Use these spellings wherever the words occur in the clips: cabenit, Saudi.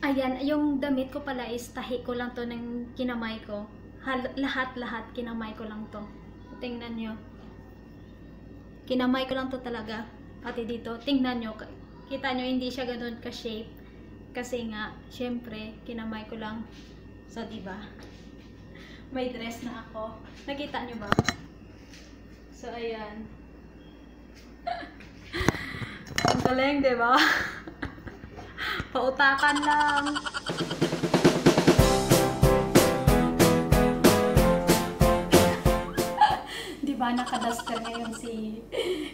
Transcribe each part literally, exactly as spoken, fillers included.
Ayan, yung damit ko pala is tahi ko lang to ng kinamay ko. Lahat-lahat kinamay ko lang to. Tingnan nyo. Kinamay ko lang to talaga. Pati dito. Tingnan nyo. Kita nyo, hindi siya ganun ka-shape. Kasi nga, syempre, kinamay ko lang. So, diba? May dress na ako. Nakita nyo ba? So, ayan. Ang galing, diba? Pautakan lang. Di ba nakadaster ngayon si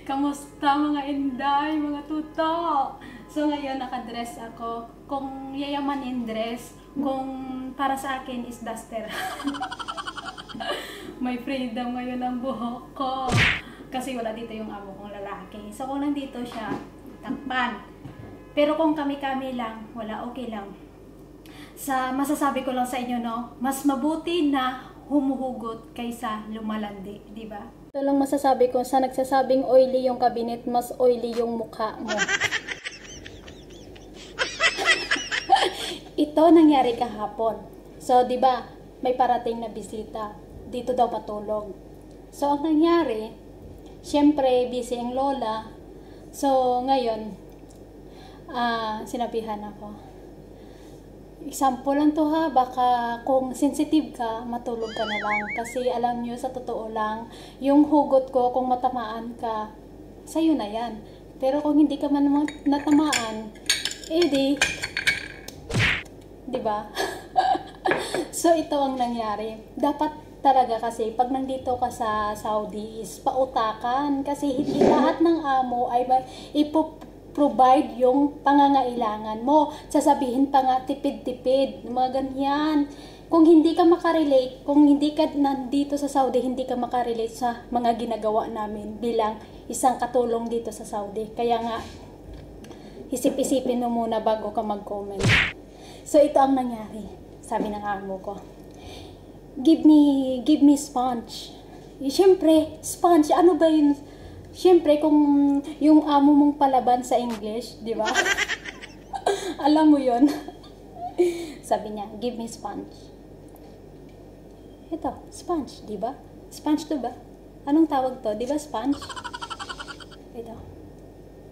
Kamusta mga Inday, mga tuto? So ngayon nakadress ako. Kung yayamanin dress, kung para sa akin is duster. May freedom ngayon ang buhok ko. Kasi wala dito yung amo kong lalaki. So kung nandito siya, takpan. Pero kung kami-kami lang, wala, okay lang. Sa masasabi ko lang sa inyo, no, mas mabuti na humuhugot kaysa lumalandi, di ba? Ito lang masasabi ko, sa nagsasabing oily yung kabinet, mas oily yung mukha mo. Ito nangyari kahapon. So, di ba, may parating na bisita. Dito daw patulog. So, ang nangyari, syempre, busy ang lola. So, ngayon, Ah, sinabihan ako. Example lang to ha, baka kung sensitive ka, matulog ka na lang. Kasi alam nyo, sa totoo lang, yung hugot ko, kung matamaan ka, sa'yo na yan. Pero kung hindi ka man natamaan, eh di, di ba? So ito ang nangyari. Dapat talaga kasi, pag nandito ka sa Saudi is pautakan. Kasi hindi lahat ng amo ay ipop provide yung pangangailangan mo. Sasabihin pa nga, tipid-tipid, mga ganyan. Kung hindi ka makarelate, kung hindi ka nandito sa Saudi, hindi ka makarelate sa mga ginagawa namin bilang isang katulong dito sa Saudi. Kaya nga, isip-isipin mo muna bago ka mag-comment. So, ito ang nangyari. Sabi ng amo ko, give me, give me sponge. Siyempre, sponge, ano ba yun? Siyempre, kung yung amo mong palaban sa English, di ba? Alam mo yon. Sabi niya, give me sponge. Ito, sponge, di ba? Sponge to ba? Anong tawag to? Di ba sponge? Ito.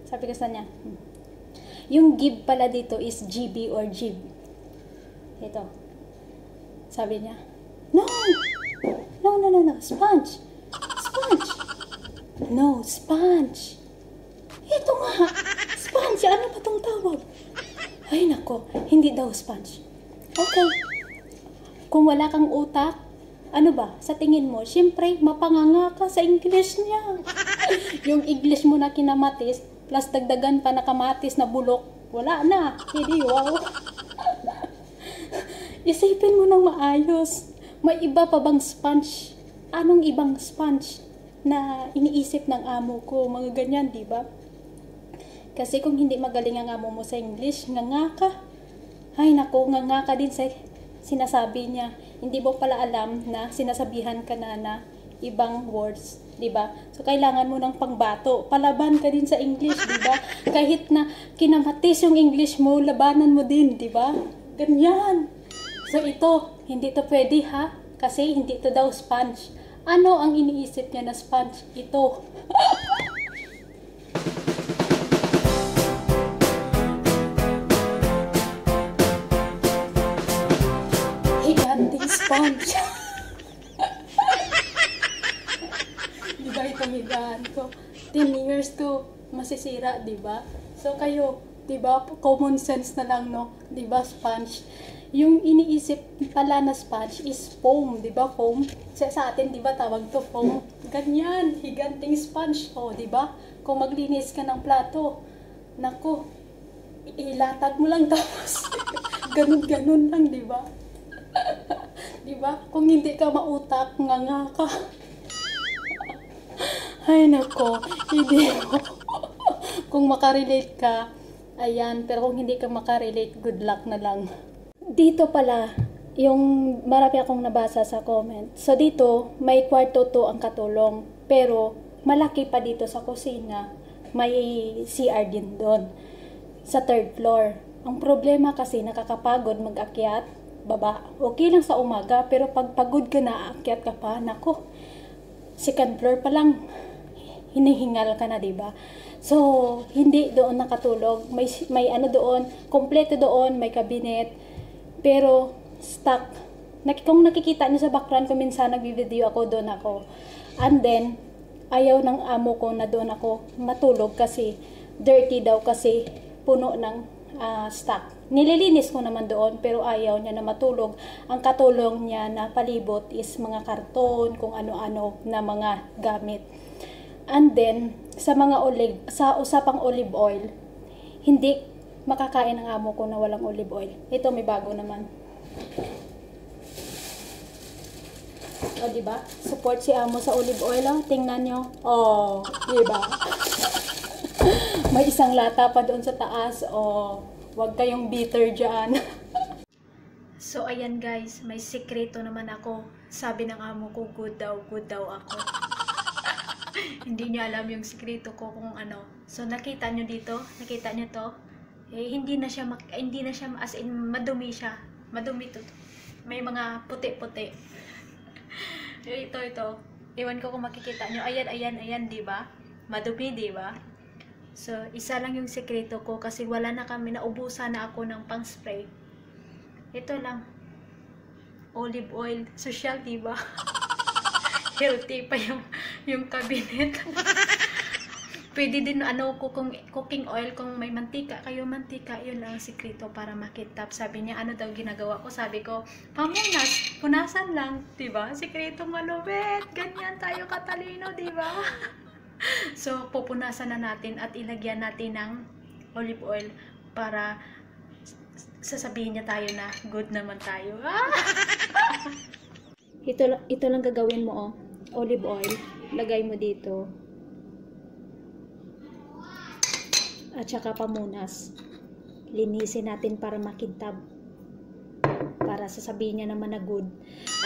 Sabi ko sa niya, hmm. Yung give pala dito is G B or jib. Ito. Sabi niya, no! No, no, no, no. Sponge! Sponge! No, sponge. Ito nga. Sponge. Ano ba itong tawag? Ay, nako. Hindi daw sponge. Okay. Kung wala kang utak, ano ba? Sa tingin mo, siyempre, mapanganga ka sa English niya. Yung English mo na kinamatis, plus dagdagan pa na kamatis na bulok, wala na. Hindi, wow. Isipin mo nang maayos. May iba pa bang sponge? Anong ibang sponge na iniisip ng amo ko, mga ganyan, di ba? Kasi kung hindi magaling ang amo mo sa English, nganga ka. Ay, naku, nganga ka din sa sinasabi niya. Hindi mo pala alam na sinasabihan ka na na ibang words, di ba? So, kailangan mo ng pangbato. Palaban ka din sa English, di ba? Kahit na kinamatis yung English mo, labanan mo din, di ba? Ganyan. So, ito, hindi to pwede, ha? Kasi hindi to daw sponge. Ano ang iniisip niya na sponge? Ito. Higanting sponge. Diba itong higaan ko? ten years to masisira, diba? So kayo, diba? Common sense na lang, no? Diba sponge? Yung iniisip pala na sponge is foam, di ba? Foam. Sa, sa atin, di ba, tawag to foam. Ganyan, higanting sponge. O, di ba? Kung maglinis ka ng plato, naku, ilatag mo lang tapos. Ganun-ganun lang, di ba? Di ba? Kung hindi ka mautak, nganga ka. Ay, naku, hindi mo. Kung makarelate ka, ayan. Pero kung hindi ka makarelate, good luck na lang. Dito pala, yung marami akong nabasa sa comment. So dito, may kwarto to ang katulong. Pero, malaki pa dito sa kusina. May C R din doon. Sa third floor. Ang problema kasi nakakapagod mag-akyat, baba. Okay lang sa umaga, pero pag pagod ka na, akyat ka pa, nako, second floor pa lang, hinihingal ka na, diba? So, hindi doon nakatulog. May, may ano doon, kompleto doon, may kabinet, pero stuck. Kung nakikita niyo sa background ko, minsan nagbivideo ako, doon ako. And then, ayaw ng amo ko na doon ako matulog kasi dirty daw kasi puno ng Uh, stock. Nililinis ko naman doon pero ayaw niya na matulog. Ang katulong niya na palibot is mga karton, kung ano-ano na mga gamit. And then, sa mga olive, sa usapang olive oil, hindi makakain ang amo ko na walang olive oil. Ito may bago naman. O, diba? Support si amo sa olive oil. Oh. Tingnan nyo. Oh, diba? May isang lata pa doon sa taas. O, wag kayong bitter dyan. So, ayan guys. May sikreto naman ako. Sabi ng amo ko, good daw, good daw ako. Hindi niya alam yung sikreto ko kung ano. So, nakita nyo dito? Nakita nyo to? Eh, hindi na siya, hindi na siya, as in, madumi siya. Madumi to. May mga puti-puti. Ito, ito. Iwan ko kung makikita nyo. Ayan, ayan, ayan, diba? Madumi, diba? So, isa lang yung sekreto ko kasi wala na kami, naubusan na ako ng pang spray. Ito lang. Olive oil. Social, diba? Healthy pa yung, yung cabinet. Pwede din ano, kung cooking oil, kung may mantika, kayo mantika, yun lang ang sekreto para makitap. Sabi niya, ano daw ginagawa ko? Sabi ko, pamunas, punasan lang, diba? Sekreto malupit, ganyan tayo katalino, diba? So, pupunasan na natin at ilagyan natin ng olive oil para sasabihin niya tayo na good naman tayo. Ah! ito, ito lang gagawin mo, oh. Olive oil. Lagay mo dito. At saka pamunas. Linisin natin para makintab. Para sasabihin niya naman na good.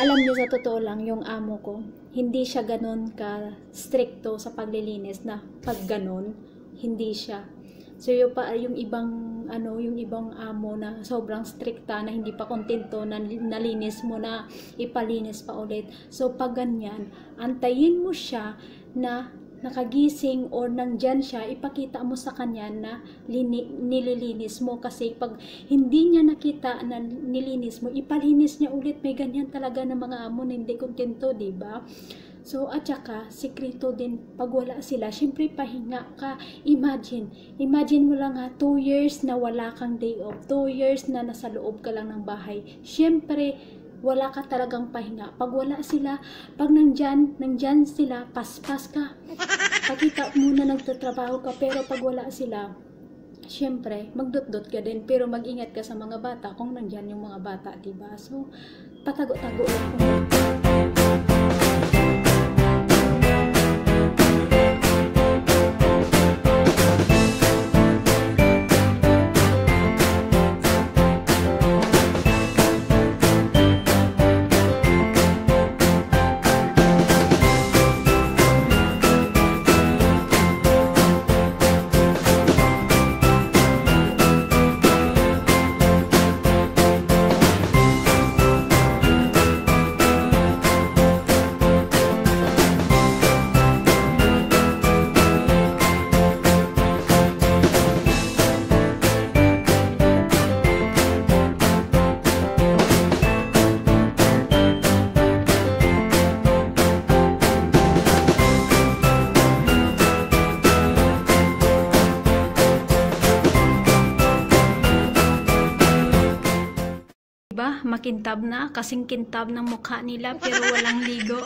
Alam niyo, sa totoo lang, yung amo ko, hindi siya ganun ka-stricto sa paglilinis na pag ganun, hindi siya. So, yung, pa, yung ibang, ano, yung ibang amo na sobrang strikta na hindi pa kontento na nalinis mo na ipalinis pa ulit. So, pag ganyan, antayin mo siya na nakagising or nandyan siya, ipakita mo sa kanya na lini, nililinis mo. Kasi pag hindi niya nakita na nilinis mo, ipalinis niya ulit. May ganyan talaga ng mga amo na hindi kontento, diba? So, at saka, sikreto din, pag wala sila, syempre pahinga ka. Imagine, imagine mo lang ha, two years na wala kang day off, two years na nasa loob ka lang ng bahay. Syempre, wala ka talagang pahinga. Pag wala sila, pag nandyan, nandyan sila, paspas ka. Pakita muna nagtatrabaho ka, pero pag wala sila, syempre, magdot-dot ka din, pero mag-ingat ka sa mga bata kung nandyan yung mga bata, diba? So, patago-tago lang kung makintab na, kasing kintab ng mukha nila pero walang ligo.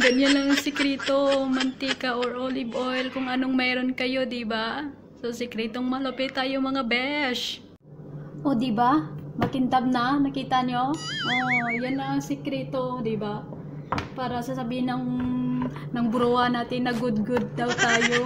Ganyan lang ang sikrito, mantika or olive oil, kung anong mayroon kayo, diba? So, sikritong malupit tayo mga besh. O, diba? Makintab na, nakita nyo? O, yan lang ang sikrito, diba? Para sasabihin ng, ng buruwa natin na good-good daw tayo.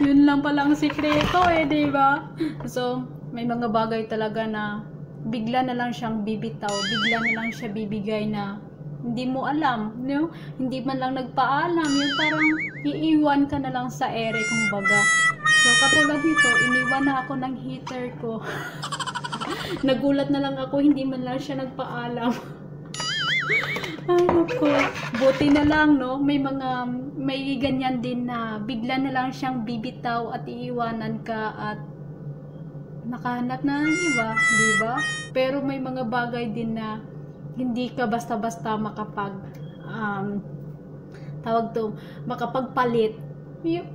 Yun lang palang sikrito eh, diba? So, may mga bagay talaga na bigla na lang siyang bibitaw, bigla na lang siya bibigay na hindi mo alam, no? Hindi man lang nagpaalam, yung parang iiwan ka na lang sa ere, kumbaga. So, Katulad nito, iniwan na ako ng heater ko. Nagulat na lang ako, hindi man lang siya nagpaalam. Ay, ako. Buti na lang, no? May mga, may ganyan din na bigla na lang siyang bibitaw at iiwanan ka at nakahanap na ng iba, di ba? Pero may mga bagay din na hindi ka basta-basta makapag um, tawag to, makapagpalit.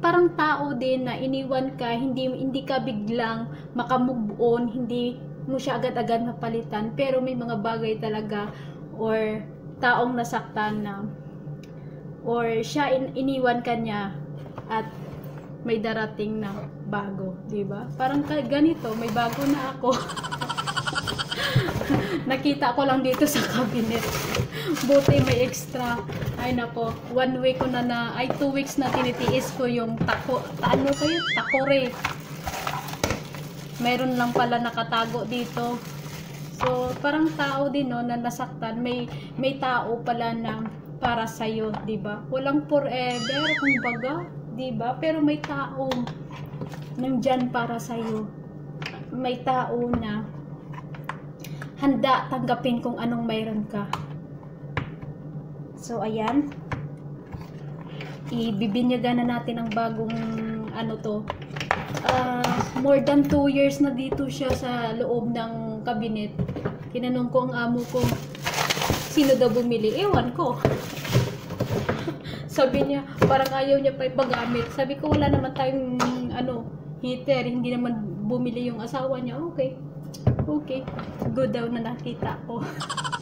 Parang tao din na iniwan ka, hindi hindi ka biglang makamove on, hindi mo siya agad-agad mapalitan, pero may mga bagay talaga or taong nasaktan na or siya in, iniwan ka niya at may darating na bago, di ba? Parang ganito, may bago na ako. Nakita ko lang dito sa cabinet. Buti may extra. Ay nako, one week ko na na, ay two weeks na tinitiis ko yung tako. Ano ko yun? Takore. Meron lang pala nakatago dito. So, parang tao din, no, na nasaktan. May, may tao pala na para sa'yo, diba? Walang forever, kumbaga, diba? Pero may tao nandyan para sa'yo. May tao na handa tanggapin kung anong mayroon ka. So, ayan. Ibibinyagan na natin ang bagong, ano to, uh, more than two years na dito siya sa loob ng kabinet. Tinanong ko ang amo ko, sino daw bumili? Ewan ko. Sabi niya, parang ayaw niya pa ipagamit. Sabi ko, wala naman tayong, ano, heater. Hindi naman bumili yung asawa niya. Okay. Okay. Good daw na nakita ko.